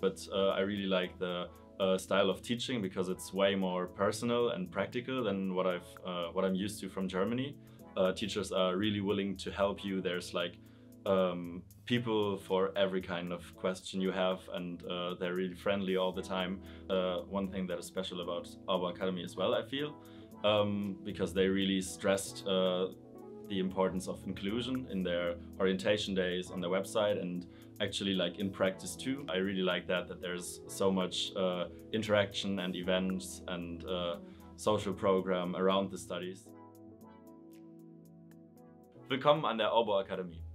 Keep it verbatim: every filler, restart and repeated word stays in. but uh, I really like the uh, style of teaching because it's way more personal and practical than what I've uh, what I'm used to from Germany. Uh, teachers are really willing to help you. There's like um, people for every kind of question you have, and uh, they're really friendly all the time. Uh, one thing that is special about Åbo Akademi as well, I feel, um, because they really stressed uh, the importance of inclusion in their orientation days on their website, and actually like in practice too. I really like that, that there's so much uh, interaction and events and uh, social program around the studies. Willkommen an der Åbo Akademie.